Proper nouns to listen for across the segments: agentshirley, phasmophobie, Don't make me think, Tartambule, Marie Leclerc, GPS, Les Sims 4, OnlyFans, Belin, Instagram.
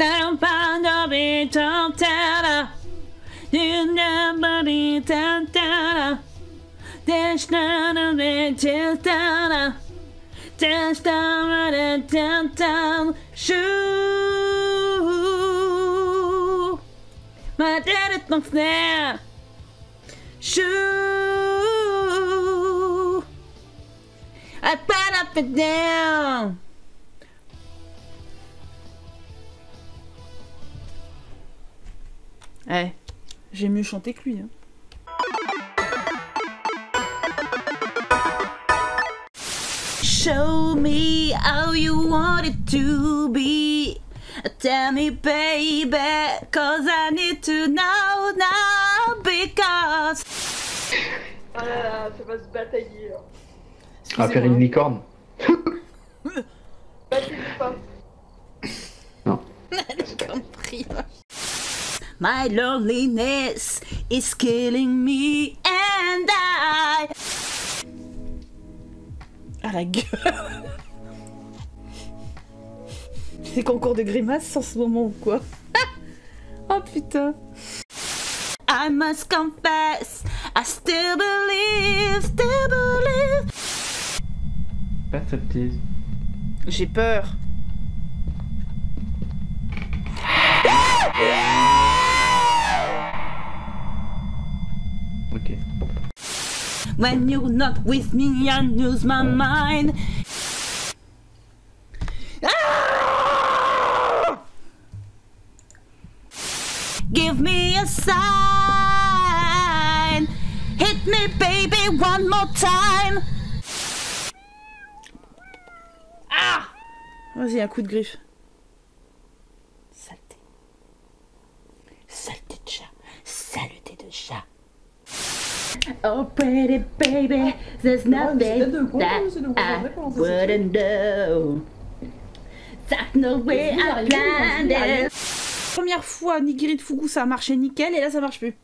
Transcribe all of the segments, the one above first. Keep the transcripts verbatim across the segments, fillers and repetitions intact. I'm fond of it, da da da da da. There's none of it, just da just da da da. Shoo, my daddy knows that. Shoo, I pat up and down. Ouais, j'ai mieux chanté que lui. Hein. Show me how you want it to be. Tell me, baby, cause I need to know now because. Ah là là, ça va se batailler. On va faire une licorne. Battez-vous pas. Non. La licorne prive. My loneliness is killing me and I. Ah la gueule. C'est concours de grimaces en ce moment ou quoi? Oh putain. I must confess, I still believe, still believe. Pas de petite. J'ai peur. When you're not with me, I lose my mind. Ah! Give me a sign. Hit me, baby, one more time. Ah! Vas-y, un coup de griffe. Saleté. Saleté de chat. Saleté de chat. Oh pretty baby, there's nothing that I wouldn't do. That's no way I planned it. Première fois nigiri de fugu, ça marchait nickel et là ça marche plus.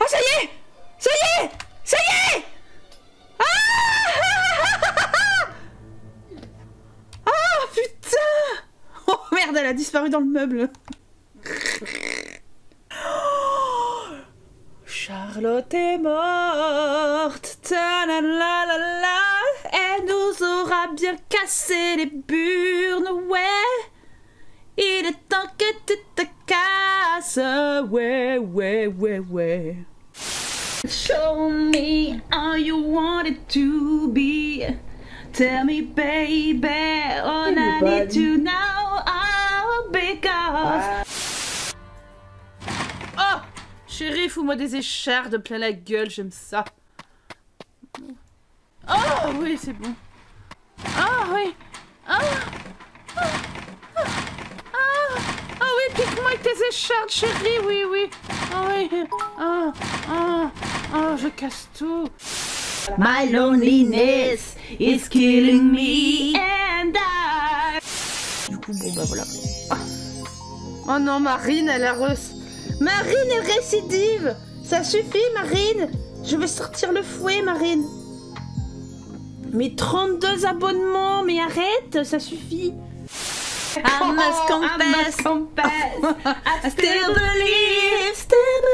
Oh ça y est, ça y est, ça y est. Ah ah putain. Oh merde, elle a disparu dans le meuble. Charlotte est morte, ta la la la la, elle nous aura bien cassé les burnes, ouais. Il est temps que tu te casses, ouais, ouais, ouais, ouais. Show me how you want it to be. Tell me, baby, all I need to know, oh, because. Chérie, fous-moi des échards de plein la gueule, j'aime ça. Oh oui, c'est bon. Ah oh, oui. Ah oh, oh, oh, oh, oui, pique-moi avec tes échards, chérie, oui, oui. Ah oh, oui. Ah, ah, ah, je casse tout. My loneliness is killing me and I. Du coup, bon, bah voilà. Oh, oh non, Marine, elle a reçu. Marine est récidive. Ça suffit, Marine. Je vais sortir le fouet, Marine. Mais trente-deux abonnements, mais arrête, ça suffit. I must confess, I must confess. I still believe, still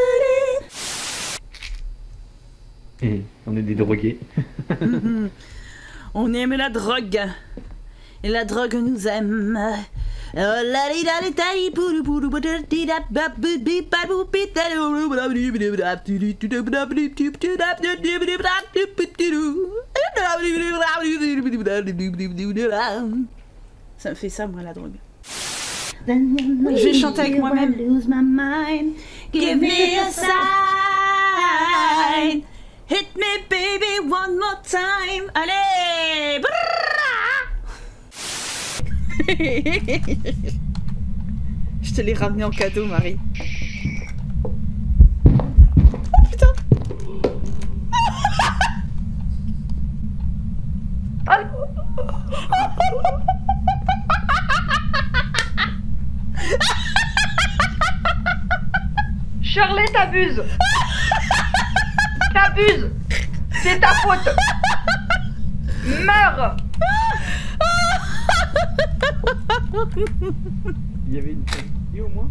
believe. Mmh, on est des drogués. Mmh, on aime la drogue. Et la drogue nous aime. Oh la li la li ta li pou pou pou da di da ba bi bi ba pou pi ta lu ba bi bi da ti li ti da ba bi ti ti da da di bi da ti pi ti lu da bi bi da bi bi da bi bi da. Ça me fait ça moi la drogue. Je vais chanter avec moi-même. Give me a sign. Hit me baby one more time. Allez. Je te l'ai ramené en cadeau, Marie. Oh putain! Shirley, t'abuses! T'abuses! C'est ta faute! Meurs! Il y avait une famille au moins.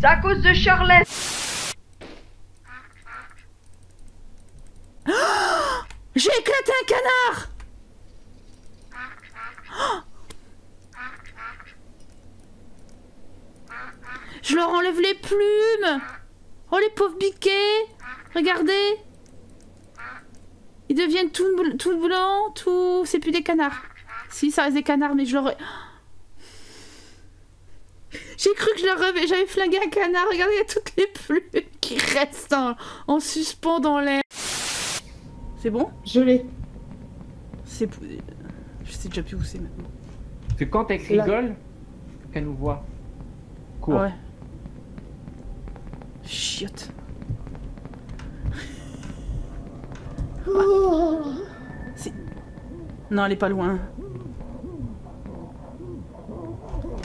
C'est à cause de Shirley. Oh, j'ai éclaté un canard. Oh, je leur enlève les plumes. Oh les pauvres biquets. Regardez. Ils deviennent tout, tout blancs, tout... C'est plus des canards. Si, ça reste des canards, mais je leur... J'ai cru que j'avais leur... flingué un canard. Regardez, il y a toutes les plumes qui restent en, en suspens dans l'air. C'est bon? Je l'ai. C'est... Je sais déjà plus où c'est maintenant. Parce que quand elle rigole, qu'elle nous voit. Cours. Ouais. Chiotte. Oh. C'est... Non, elle est pas loin.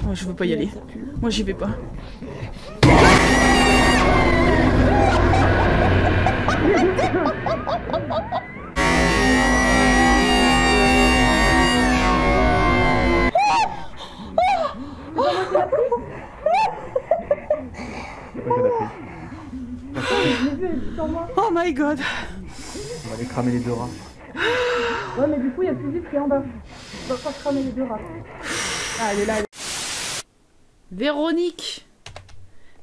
Moi, je veux pas y aller. Moi, j'y vais pas. Oh my god. On va aller cramer les deux rats. Ouais, mais du coup, il y a plus vite qui est en bas. On va pas cramer les deux rats. Ah, elle est là. Elle... Véronique.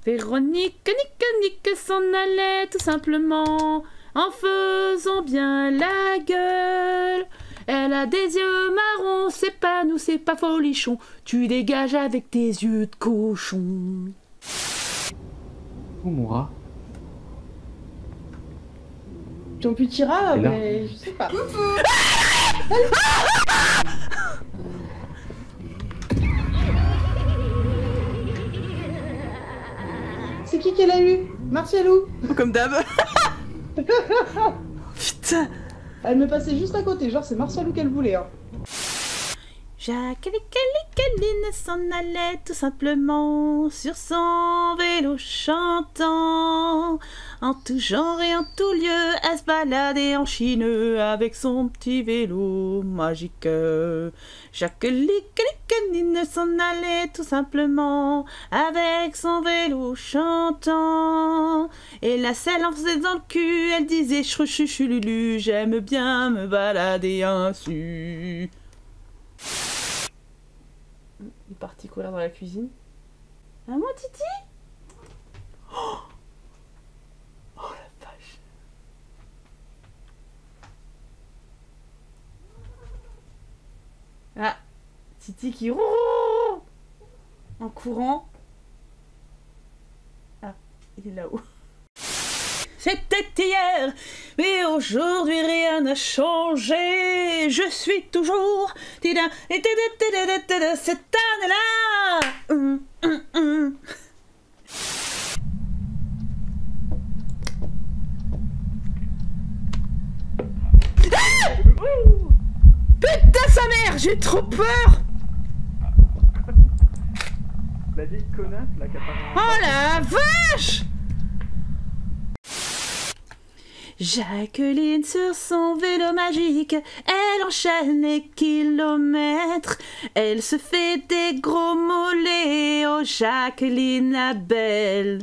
Véronique, nique, nique, s'en allait tout simplement en faisant bien la gueule. Elle a des yeux marrons, c'est pas nous, c'est pas folichon. Tu dégages avec tes yeux de cochon. Où mon rat? Ton petit rat, mais je sais pas. C'est qui qu'elle a eu? Martialou. Comme d'hab. Putain. Elle me passait juste à côté, genre c'est Martialou qu'elle voulait. Hein. Jacques et Caline s'en allaient tout simplement sur son vélo chantant en tout genre et en tout lieu à se balader en chineux avec son petit vélo magique. Jacques et Caline s'en allaient tout simplement avec son vélo chantant et la selle en faisait dans le cul. Elle disait chruchuchululu, j'aime bien me balader ainsi. Il est parti courir dans la cuisine. Ah mon Titi? Oh, oh la vache. Ah, Titi qui roule en courant. Ah, il est là-haut. C'était hier, mais aujourd'hui rien n'a changé. Je suis toujours... Cette année-là. Hum, hum, hum. Ah putain sa mère, j'ai trop peur. La vieille connasse, la capable. Oh la vache. Jacqueline sur son vélo magique, elle enchaîne les kilomètres, elle se fait des gros mollets, oh Jacqueline la belle.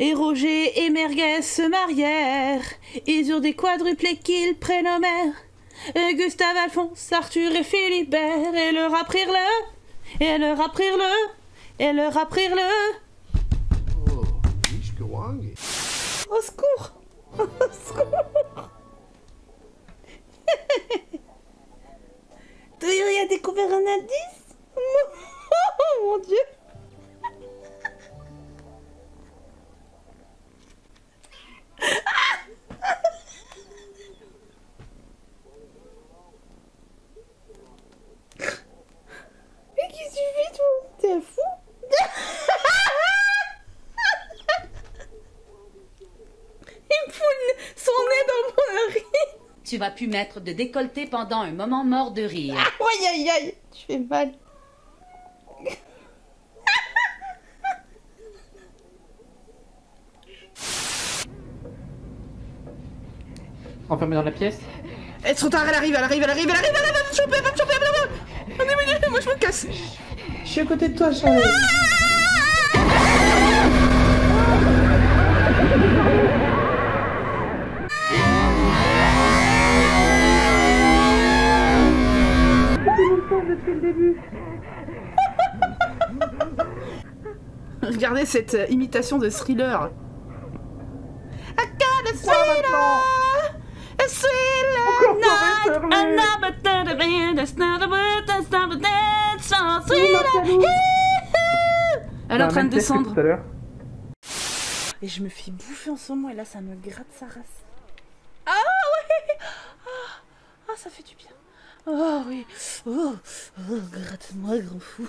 Et Roger et Merguez se marièrent. Ils eurent des quadruplés qu'ils prénommèrent Gustave, Alphonse, Arthur et Philibert. Et leur apprirent-le. Et leur apprirent-le. Et leur apprirent-le. Au secours. Au secours. Toyori a découvert un indice. Oh mon dieu. Mais qu'est-ce que tu fais toi? T'es fou. tu vas plus mettre de décolleté pendant un moment mort de rire. Aïe, aïe, aïe, tu fais mal. Enfermé dans la pièce. Elle est trop tard, elle arrive, elle arrive, elle arrive, elle arrive, elle va me choper, elle va me choper, elle va me choper. Moi je me casse. Je suis à côté de toi, Charlie. Depuis le début. Regardez cette imitation de Thriller. I got a thriller, a thriller night, another third of it, that's not a word, that's not a dance, a thriller. Elle est en train de descendre. Et je me fais bouffer en ce moment et là ça me gratte sa race. Ah ouais, ah, ah ça fait du bien. Oh oui, oh, oh gratte-moi, grand fou.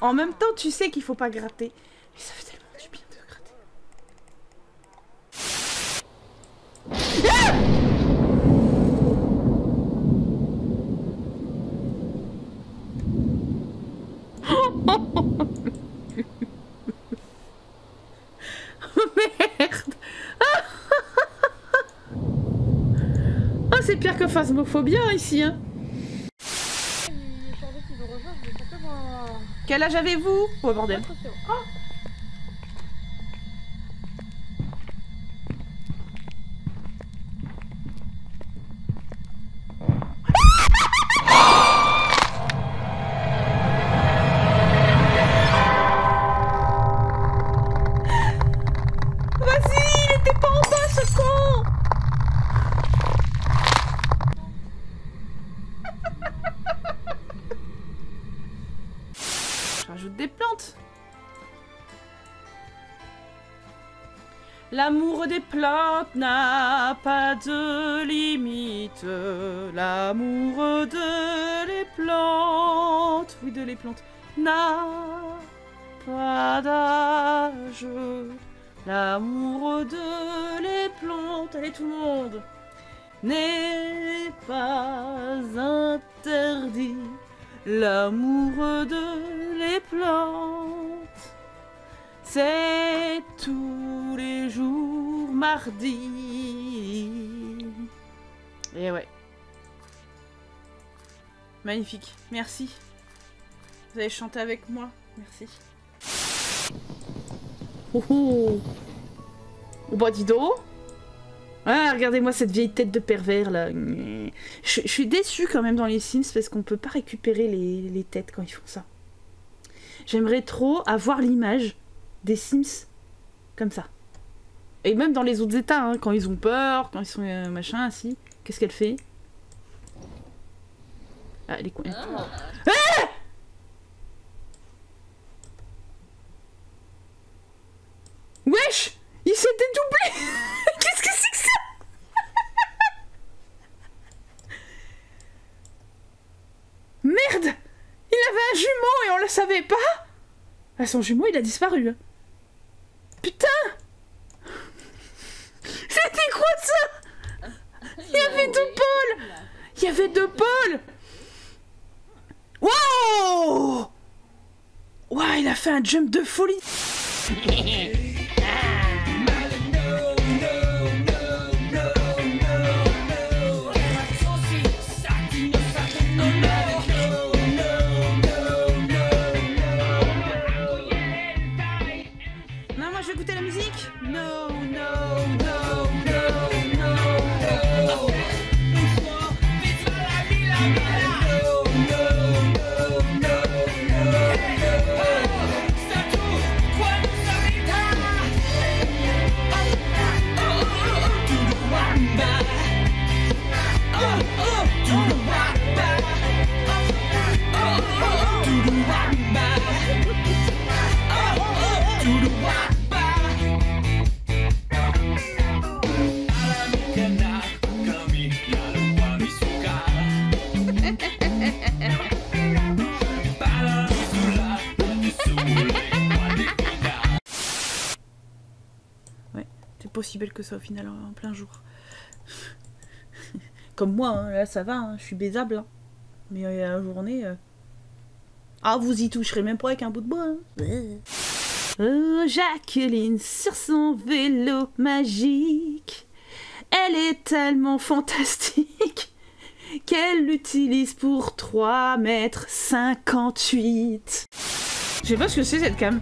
En même temps, tu sais qu'il faut pas gratter. Mais ça fait tellement du bien de gratter. Ah c'est pire que phasmophobie ici, hein. Quel âge avez-vous? Oh bordel. Oh. Rajoute des plantes. L'amour des plantes n'a pas de limite. L'amour de les plantes, oui de les plantes, n'a pas d'âge. L'amour de les plantes, allez tout le monde, n'est pas interdit. L'amour de les plantes, c'est tous les jours mardi. Et ouais. Magnifique, merci. Vous avez chanté avec moi, merci. Oh oh. Oh bah dis donc. Ah, regardez-moi cette vieille tête de pervers là. Je, je suis déçue quand même dans les Sims parce qu'on peut pas récupérer les, les têtes quand ils font ça. J'aimerais trop avoir l'image des Sims comme ça. Et même dans les autres états, hein, quand ils ont peur, quand ils sont euh, machin, assis. Qu'est-ce qu'elle fait? Ah, elle est con. Ah wesh! Il s'est dédoublé. Qu'est-ce que c'est que ça? Merde! Il avait un jumeau et on le savait pas. Ah, son jumeau, il a disparu. Putain! C'était quoi ça? Il y avait deux pôles. Il y avait deux pôles. Wow! Wow, il a fait un jump de folie. possible que ça au final en plein jour. Comme moi, hein, là ça va, hein, je suis baisable. Hein. Mais euh, la journée... Euh... Ah, vous y toucherez même pas avec un bout de bois. Hein. Oh, Jacqueline sur son vélo magique. Elle est tellement fantastique qu'elle l'utilise pour trois mètres cinquante-huit. Je sais pas ce que c'est cette cam.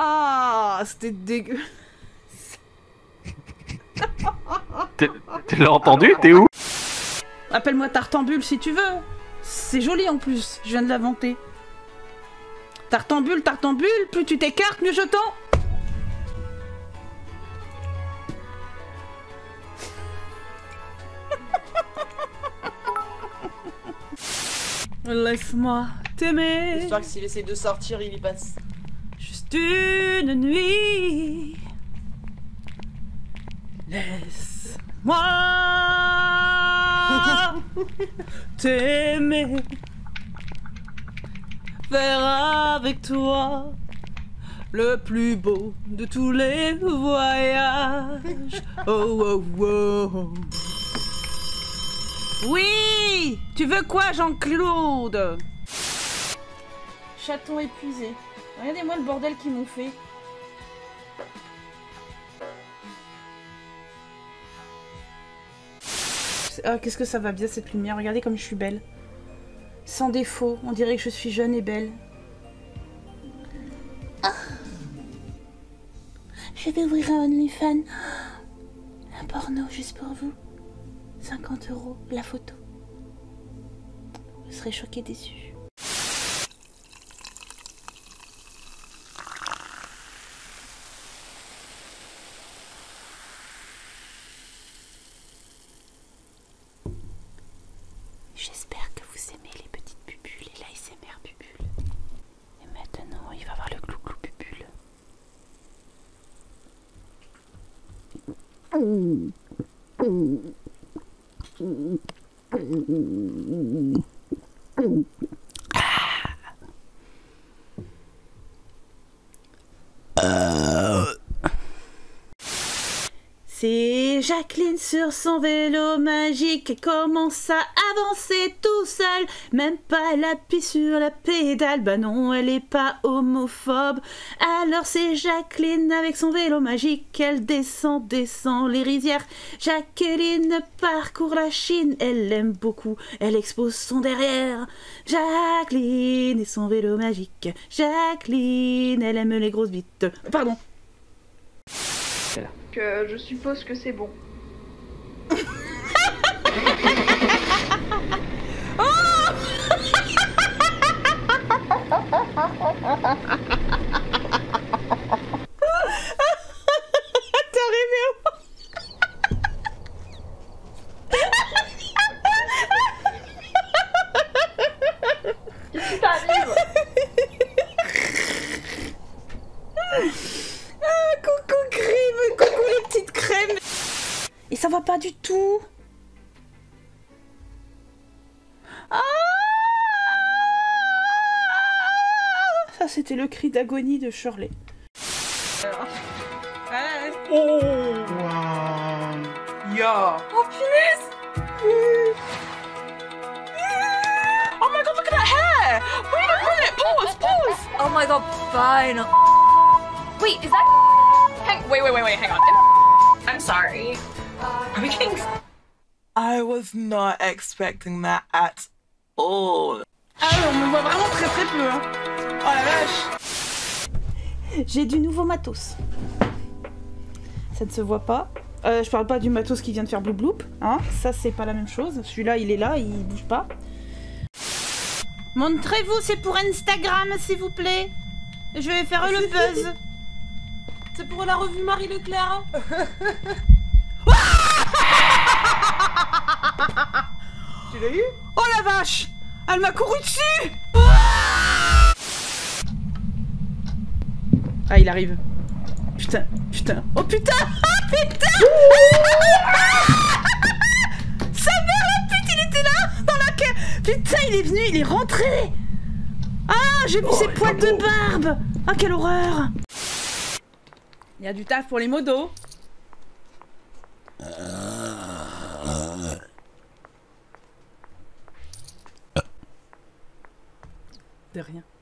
Ah, c'était dégueu. Tu l'as entendu? T'es où? Appelle-moi Tartambule si tu veux. C'est joli en plus, je viens de l'inventer. Tartambule, Tartambule, plus tu t'écartes, mieux je tends. Laisse-moi t'aimer. J'espère que s'il essaie de sortir, il y passe. Juste une nuit. Laisse-moi t'aimer. Faire avec toi le plus beau de tous les voyages. Oh, oh, oh. Oui, tu veux quoi, Jean-Claude? Chaton épuisé. Regardez-moi le bordel qu'ils m'ont fait. Ah, qu'est-ce que ça va bien cette lumière. Regardez comme je suis belle. Sans défaut, on dirait que je suis jeune et belle. Ah. Je vais ouvrir un OnlyFans. Un porno juste pour vous. cinquante euros, la photo. Vous serez choqués déçus. J'espère que vous aimez les petites bubules et l'A S M R bubule. Et maintenant, il va y avoir le clou-clou bubule. C'est Jacqueline sur son vélo magique et commence à avancer tout seul. Même pas l'appui sur la pédale, bah non elle est pas homophobe. Alors c'est Jacqueline avec son vélo magique, elle descend, descend les rizières. Jacqueline parcourt la Chine, elle l'aime beaucoup, elle expose son derrière. Jacqueline et son vélo magique, Jacqueline elle aime les grosses bites. Pardon. Euh, je suppose que c'est bon. Oh T'es arrivé où? Qu'est-ce qui t'arrive? Et ça va pas du tout. Ah, ça c'était le cri d'agonie de Shirley. Oh, wow. Yeah. Oh punaise. Oh my god, look at that hair. Wait a minute, pause, pause. Oh my god, fine. Wait, is that? Hang... Wait, wait, wait, wait, hang on. I'm sorry. I was not expecting that at all. Ah oui, on me voit vraiment très très peu, hein. Oh la vache. J'ai du nouveau matos. Ça ne se voit pas. Euh, je parle pas du matos qui vient de faire bloop bloop, hein. Ça c'est pas la même chose. Celui-là il est là, il bouge pas. Montrez-vous, c'est pour Instagram s'il vous plaît. Je vais faire le buzz. C'est pour la revue Marie Leclerc. Tu l'as eu? Oh la vache! Elle m'a couru dessus! Ah, il arrive. Putain, putain. Oh putain! Oh putain! Sa mère la pute, il était là dans la queue. Putain, il est venu, il est rentré. Ah, j'ai vu oh, ses poils de barbe. Ah, quelle horreur. Il y a du taf pour les modos. De rien.